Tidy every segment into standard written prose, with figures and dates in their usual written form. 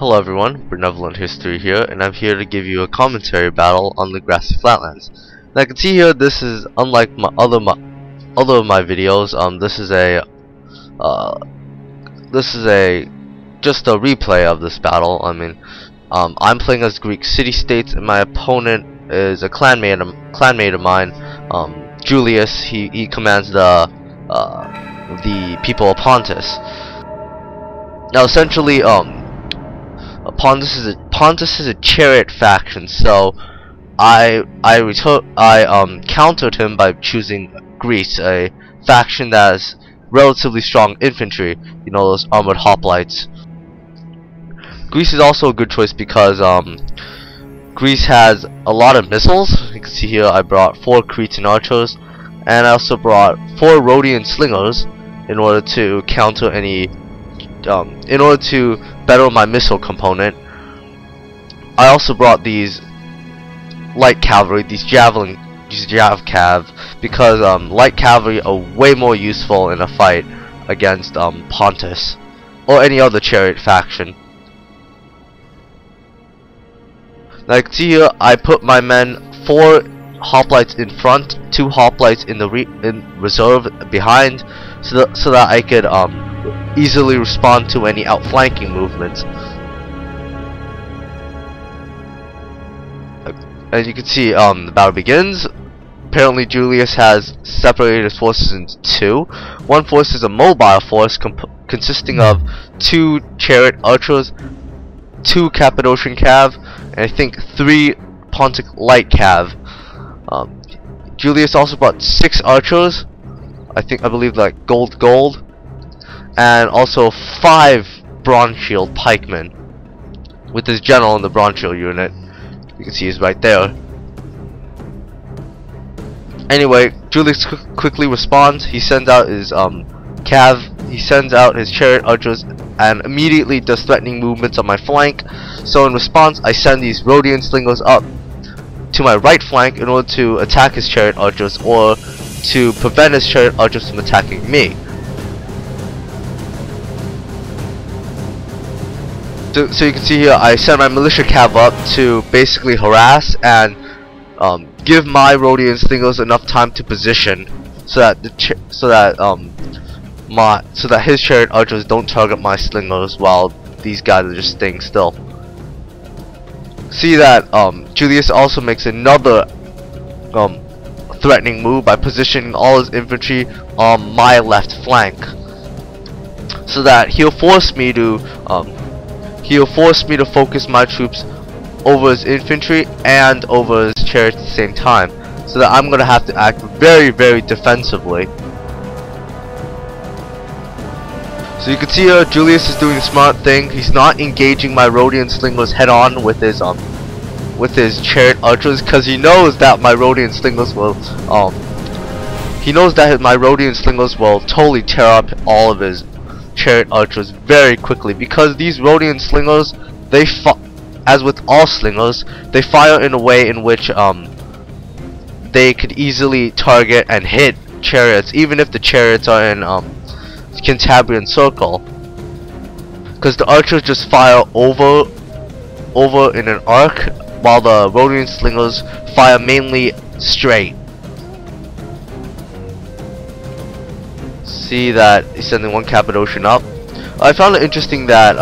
Hello everyone, Benevolent History here, and I'm here to give you a commentary battle on the grassy flatlands. Now, I can see here this is unlike my other of my videos. This is just a replay of this battle. I'm playing as Greek city-states, and my opponent is a clanmate of mine, Julius. He commands the people of Pontus. Now, essentially, Pontus is a chariot faction, so I countered him by choosing Greece, a faction that has relatively strong infantry. You know, those armored hoplites. Greece is also a good choice because Greece has a lot of missiles. You can see here I brought 4 Cretan archers, and I also brought 4 Rhodian slingers in order to counter any. In order to better my missile component. I also brought these light cavalry, these jav cav, because light cavalry are way more useful in a fight against Pontus or any other chariot faction. Now you can see here I put my men 4 hoplites in front, 2 hoplites in the reserve behind, so that I could easily respond to any outflanking movements. As you can see, the battle begins. Apparently Julius has separated his forces into 2. One force is a mobile force consisting of 2 chariot archers, 2 Cappadocian Cav, and I think 3 Pontic Light Cav. Julius also brought 6 archers, I believe like gold, and also 5 bronze shield pikemen with his general in the bronze shield unit. You can see he's right there. Anyway, Julius quickly responds. He sends out his He sends out his chariot archers and immediately does threatening movements on my flank. So in response, I send these Rhodian slingers up to my right flank in order to attack his chariot archers, or to prevent his chariot archers from attacking me. So you can see here, I sent my militia cav up to basically harass and give my Rhodian slingers enough time to position, so that his chariot archers don't target my slingers while these guys are just staying still. See that Julius also makes another threatening move by positioning all his infantry on my left flank, so that he'll force me to focus my troops over his infantry and over his chariots at the same time, so that I'm gonna have to act very, very defensively. So you can see here Julius is doing a smart thing. He's not engaging my Rhodian slingers head on with his chariot archers, because he knows that my Rhodian slingers will totally tear up all of his chariot archers very quickly, because these Rhodian slingers, as with all slingers, they fire in a way in which they could easily target and hit chariots, even if the chariots are in Cantabrian circle, because the archers just fire over in an arc, while the Rhodian slingers fire mainly straight. See that he's sending 1 Cappadocian up. I found it interesting that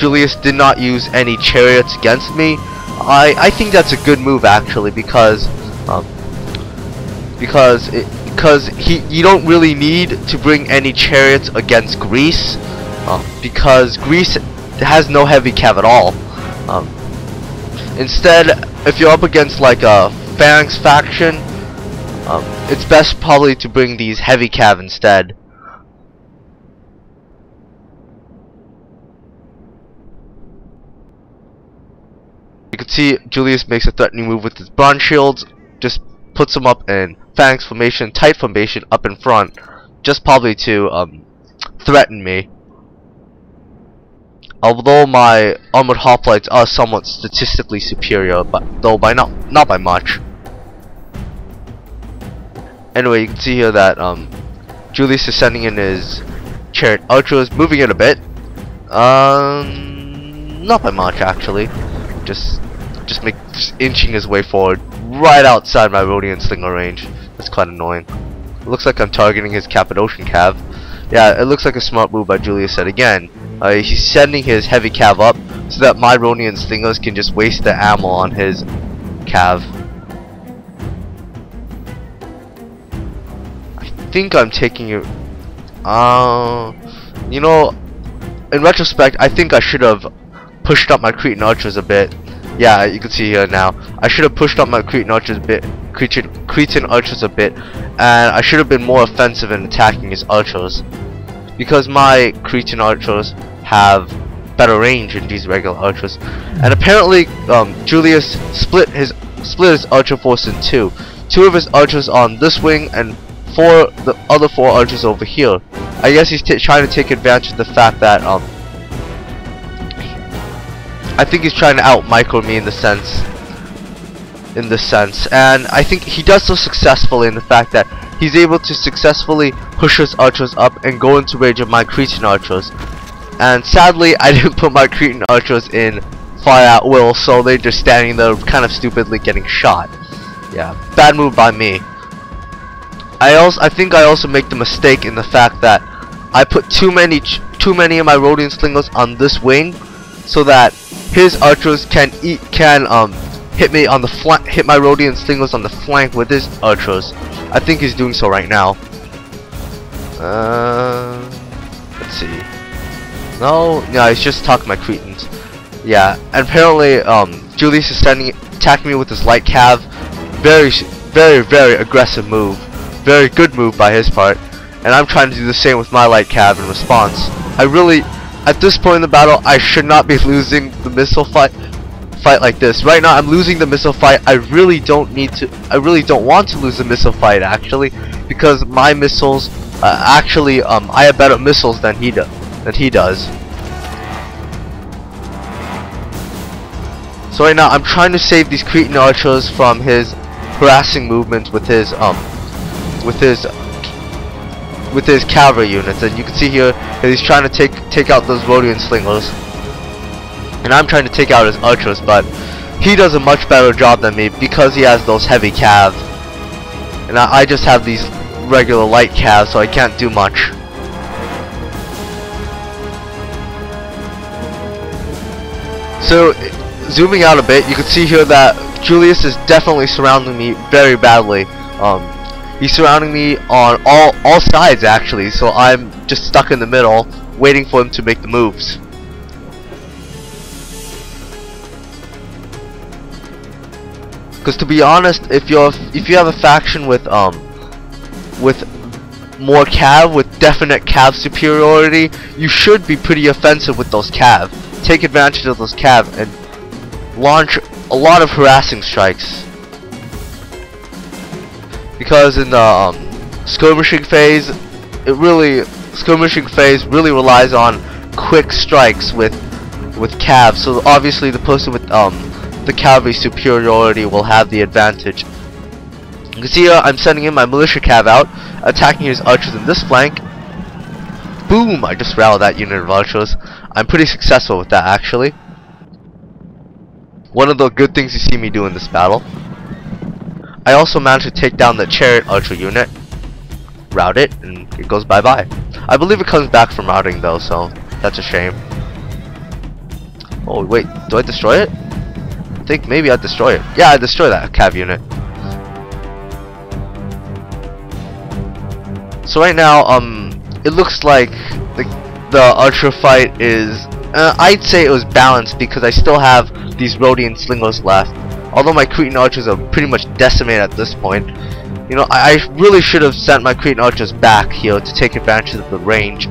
Phileas did not use any chariots against me. I think that's a good move actually, because you don't really need to bring any chariots against Greece, because Greece has no heavy cav at all. Instead, if you're up against like a phalanx faction, it's best probably to bring these heavy cav instead. You can see Julius makes a threatening move with his bronze shields, just puts them up in phalanx formation, tight formation up in front, just probably to threaten me. Although my armored hoplites are somewhat statistically superior, but not by much. Anyway, you can see here that Julius is sending in his chariot archers, moving it a bit. not by much actually, just inching his way forward right outside my Rhodian slinger range. That's quite annoying. Looks like I'm targeting his Cappadocian Cav. Yeah, it looks like a smart move by Julius said again. He's sending his heavy Cav up so that my Rhodian slingers can just waste their ammo on his Cav. I think I'm taking it. You know, in retrospect, I think I should have pushed up my Cretan archers a bit. Yeah, you can see here now. I should have pushed up my Cretan archers a bit, and I should have been more offensive in attacking his archers, because my Cretan archers have better range than these regular archers. And apparently, Julius split his archer force in two. Two of his archers on this wing and the other four archers over here. I guess he's trying to take advantage of the fact that I think he's trying to out micro me in the sense, and I think he does so successfully in the fact that he's able to successfully push his archers up and go into range of my Cretan archers. And sadly, I didn't put my Cretan archers in fire at will, so they're just standing there kind of stupidly getting shot. Yeah, bad move by me. I think I also make the mistake in the fact that I put too many of my Rhodian slingers on this wing, so that his archers can hit my Rhodian slingers on the flank with his archers. I think he's doing so right now. Let's see. No, he's just talking my Cretans. Yeah, and apparently Julius is attacking me with his light Cav. Very, very aggressive move. Very good move by his part, and I'm trying to do the same with my light Cav in response. I really, at this point in the battle, I should not be losing the missile fight like this. Right now I'm losing the missile fight. I really don't want to lose the missile fight actually, because my missiles I have better missiles than he does. So right now I'm trying to save these Cretan archers from his harassing movements with his cavalry units, and you can see here that he's trying to take out those Rhodian slingers, and I'm trying to take out his archers, but he does a much better job than me because he has those heavy Cav, and I just have these regular light Cav, so I can't do much. So zooming out a bit, you can see here that Julius is definitely surrounding me very badly. He's surrounding me on all sides actually, so I'm just stuck in the middle waiting for him to make the moves. Because to be honest, if you have a faction with more Cav, with definite Cav superiority, you should be pretty offensive with those Cav. Take advantage of those Cav and launch a lot of harassing strikes. Because in the skirmishing phase really relies on quick strikes with Cav. So obviously the person with the cavalry superiority will have the advantage. You can see here I'm sending in my militia Cav out, attacking his archers in this flank. Boom! I just routed that unit of archers. I'm pretty successful with that actually. One of the good things you see me do in this battle. I also managed to take down the chariot archer unit, route it, and it goes bye bye. I believe it comes back from routing though, so that's a shame. Oh wait, do I destroy it? I think maybe I destroy it. Yeah, I destroy that Cav unit. So right now, it looks like the archer fight is, I'd say it was balanced because I still have these Rhodian slingers left. Although my Cretan archers are pretty much decimated at this point, you know, I really should have sent my Cretan archers back here to take advantage of the range.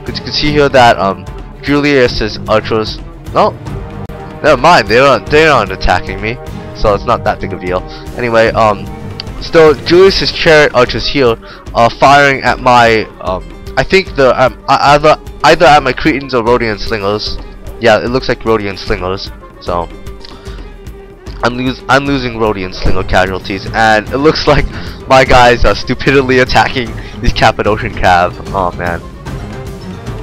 Because you can see here that Julius's archers, never mind, they aren't attacking me, so it's not that big of a deal. Anyway, still Julius's chariot archers here are firing at my, I think the either at my Cretans or Rhodian slingers. Yeah, it looks like Rhodian slingers. So I'm losing Rhodian slinger casualties, and it looks like my guys are stupidly attacking these Cappadocian Cav. Oh man.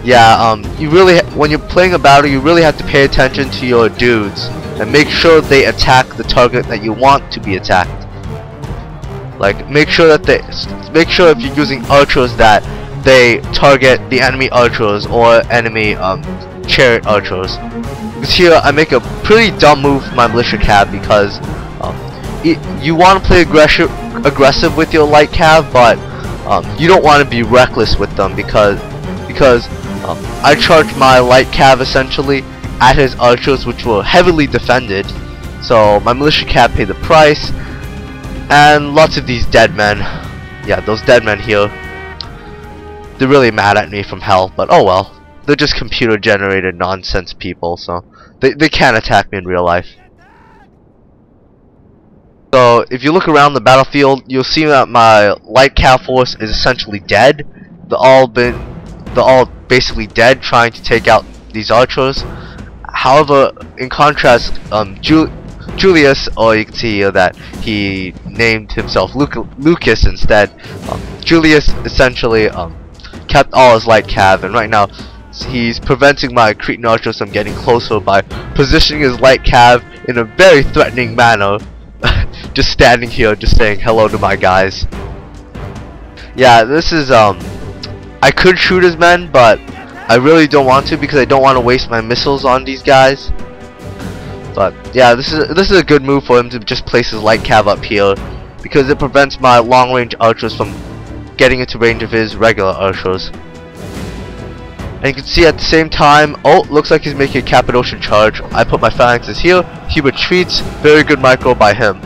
yeah, when you're playing a battle, you really have to pay attention to your dudes and make sure they attack the target that you want to be attacked. Like, make sure if you're using archers that they target the enemy archers or enemy chariot archers. Because here I make a pretty dumb move for my militia cav, because you want to play aggressive with your light cav, but you don't want to be reckless with them, because I charged my light cav essentially at his archers, which were heavily defended, so my militia cav paid the price, and lots of these dead men. Yeah, those dead men here, they're really mad at me from hell, but oh well. They're just computer generated nonsense people, so they can't attack me in real life. So if you look around the battlefield, you'll see that my light cav force is essentially dead. They're all basically dead trying to take out these archers. However, in contrast, Julius, or you can see here that he named himself LukaS instead. Julius essentially kept all his light cav, and right now he's preventing my Cretan archers from getting closer by positioning his light cav in a very threatening manner. Just standing here, just saying hello to my guys. Yeah, this is I could shoot his men, but I really don't want to, because I don't want to waste my missiles on these guys. But yeah, this is a good move for him to just place his light cav up here, because it prevents my long range archers from getting into range of his regular archers. And you can see at the same time, oh, looks like he's making a Cappadocian charge. I put my phalanxes here, he retreats, very good micro by him.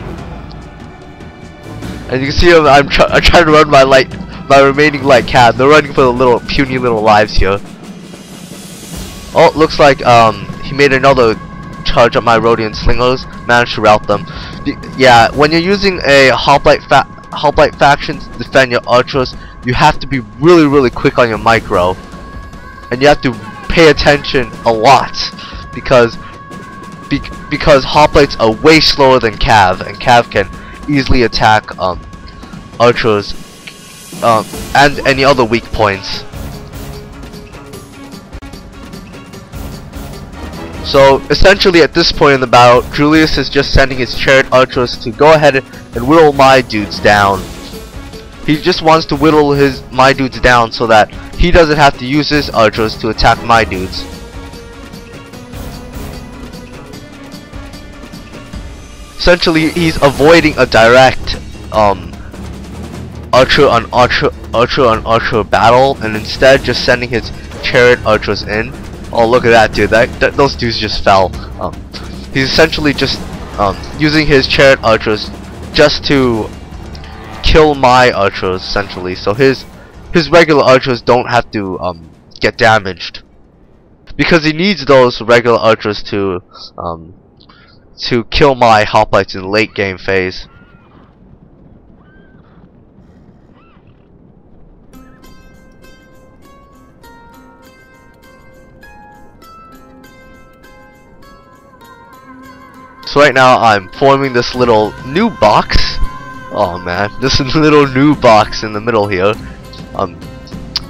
And you can see I'm trying to run my remaining light cav. They're running for the little puny little lives here. Oh, looks like he made another charge at my Rhodian slingers, managed to rout them. Yeah, when you're using a hoplite faction to defend your archers, you have to be really, really quick on your micro. And you have to pay attention a lot, because hoplites are way slower than cav, and cav can easily attack archers and any other weak points. So essentially at this point in the battle, Julius is just sending his chariot archers to go ahead and whittle my dudes down. He just wants to whittle my dudes down so that he doesn't have to use his archers to attack my dudes. Essentially, he's avoiding a direct archer on archer battle, and instead just sending his chariot archers in. Oh, look at that dude! Those dudes just fell. He's essentially just using his chariot archers just to kill my archers, essentially. So his regular archers don't have to get damaged, because he needs those regular archers to kill my hoplites in the late game phase. So right now I'm forming this little new box. Oh man, this little new box in the middle here.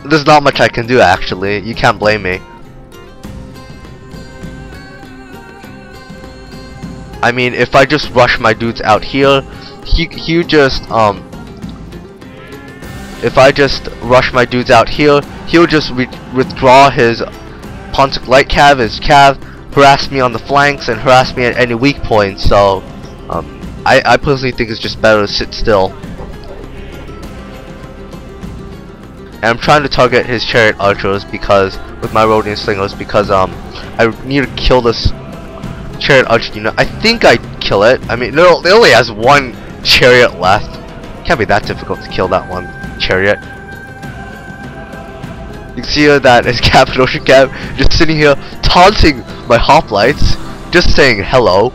There's not much I can do actually, you can't blame me. I mean, if I just rush my dudes out here, he'll just withdraw his Pontic Light Cav, his cav, harass me on the flanks, and harass me at any weak points. So I personally think it's just better to sit still. And I'm trying to target his chariot archers with my Rhodian slingers, because I need to kill this chariot archer unit. I think I kill it. I mean, no, it only has one chariot left. Can't be that difficult to kill that one chariot. You can see here that his Cappadocian Cav just sitting here taunting my hoplites, just saying hello.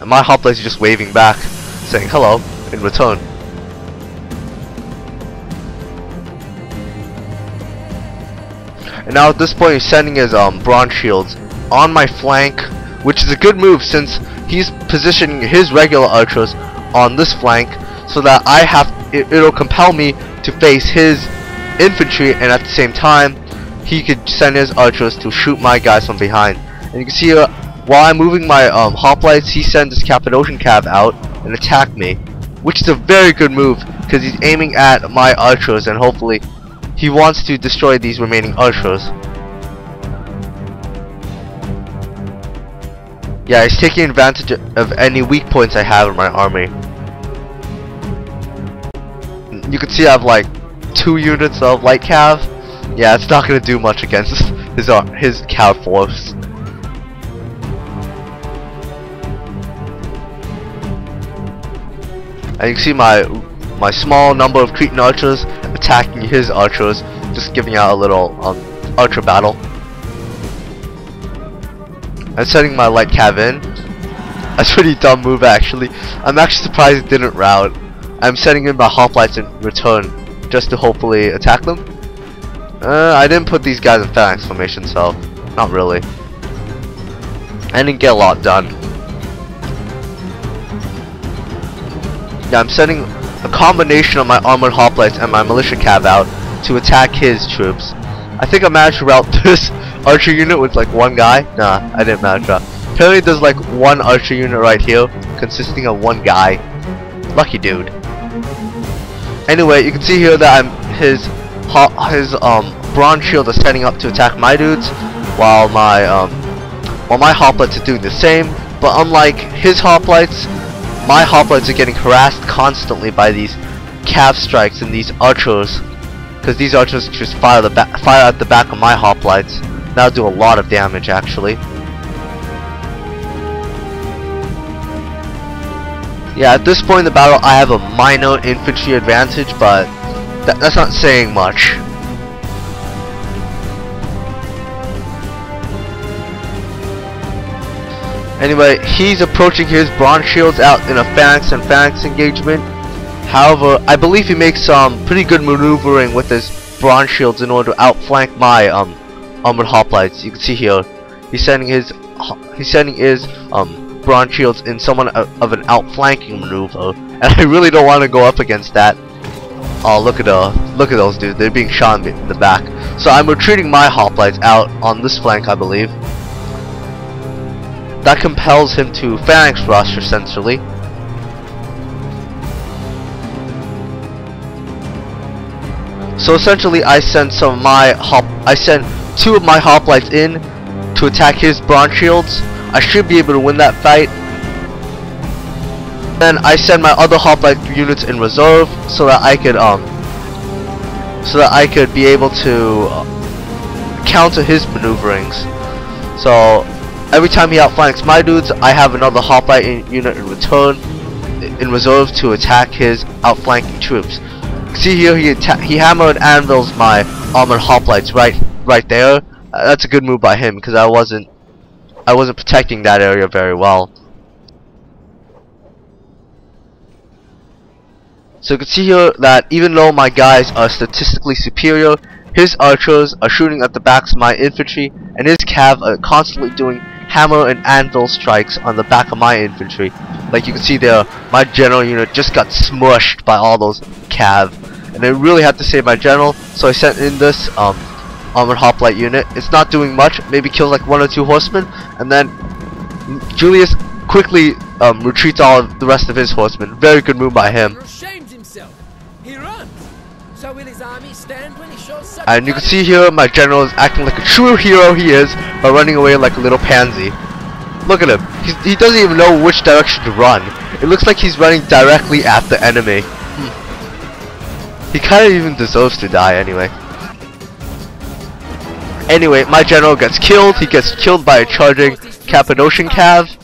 And my hoplites are just waving back, saying hello in return. And now at this point he's sending his bronze shields on my flank, which is a good move since he's positioning his regular archers on this flank, so that it'll compel me to face his infantry, and at the same time he could send his archers to shoot my guys from behind. And you can see while I'm moving my hoplites, he sends his Cappadocian Cav out and attack me, which is a very good move because he's aiming at my archers and hopefully he wants to destroy these remaining archers. Yeah, he's taking advantage of any weak points I have in my army. You can see I have like 2 units of light cav. Yeah, it's not going to do much against his cav force. And you can see my small number of Cretan archers attacking his archers, just giving out a little archer battle. I'm setting my light cav in. That's a pretty dumb move actually. I'm actually surprised it didn't rout. I'm setting in my hoplites in return just to hopefully attack them. I didn't put these guys in phalanx formation, so not really. I didn't get a lot done. Yeah, I'm setting a combination of my armored hoplites and my militia cav out to attack his troops. I think I managed to rout this archer unit with like one guy. Nah, I didn't manage to. Apparently there's like one archer unit right here consisting of one guy. Lucky dude. Anyway, you can see here that his bronze shield is setting up to attack my dudes, while my hoplites are doing the same. But unlike his hoplites, my hoplites are getting harassed constantly by these cav strikes and these archers, because these archers just fire at the back of my hoplites. That'll do a lot of damage actually. Yeah, at this point in the battle, I have a minor infantry advantage, but that's not saying much. Anyway, he's approaching his bronze shields out in a phalanx and phalanx engagement. However, I believe he makes some pretty good maneuvering with his bronze shields in order to outflank my armored hoplites. You can see here, he's sending his bronze shields in somewhat of an outflanking maneuver, and I really don't want to go up against that. Oh, look at those dudes, they're being shot in the back. So I'm retreating my hoplites out on this flank, I believe. That compels him to phalanx rush essentially. So essentially, I sent 2 of my hoplites in to attack his bronze shields. I should be able to win that fight. Then I send my other hoplite units in reserve so that I could be able to counter his maneuverings. So every time he outflanks my dudes, I have another hoplite unit in reserve to attack his outflanking troops. See here, he hammered anvils my armored hoplites right there. That's a good move by him because I wasn't protecting that area very well. So you can see here that even though my guys are statistically superior, his archers are shooting at the backs of my infantry, and his cav are constantly doing hammer and anvil strikes on the back of my infantry. Like you can see there, my general unit just got smushed by all those cav, and I really had to save my general, so I sent in this armored hoplite unit. It's not doing much, maybe kills like 1 or 2 horsemen, and then Julius quickly retreats all of the rest of his horsemen. Very good move by him. He runs. So will his army stand when he shows? And you can see here my general is acting like a true hero he is by running away like a little pansy. Look at him. He doesn't even know which direction to run. It looks like he's running directly at the enemy. He kind of even deserves to die anyway. Anyway, my general gets killed. He gets killed by a charging Cappadocian Cav.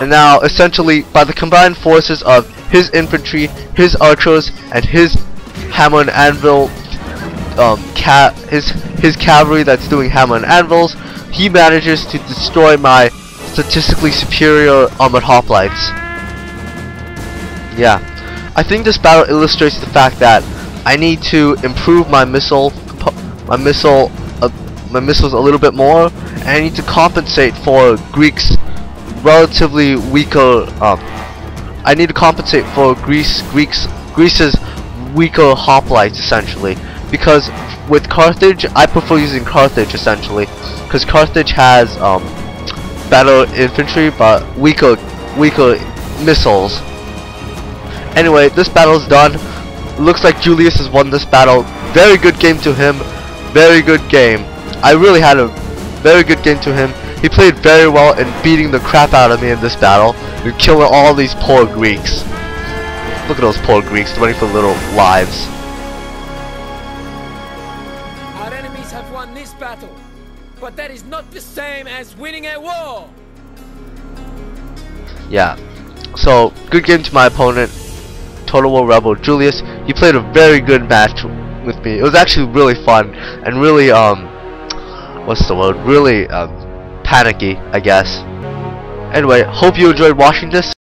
And now, essentially, by the combined forces of his infantry, his archers, and his hammer and anvil, his cavalry that's doing hammer and anvils, he manages to destroy my statistically superior armored hoplites. Yeah. I think this battle illustrates the fact that I need to improve my missiles a little bit more, and I need to compensate for Greece's weaker hoplites essentially. because with Carthage, I prefer using Carthage essentially, because Carthage has battle infantry but weaker missiles. Anyway, this battle's done. Looks like Julius has won this battle. Very good game to him. Very good game. I really had a very good game to him. He played very well in beating the crap out of me in this battle and killing all these poor Greeks. Look at those poor Greeks running for little lives. Our enemies have won this battle, but that is not the same as winning a war. Yeah. So, good game to my opponent, Total War Rebel Julius. He played a very good match with me. It was actually really fun and really what's the word? Really panicky, I guess. Anyway, hope you enjoyed watching this.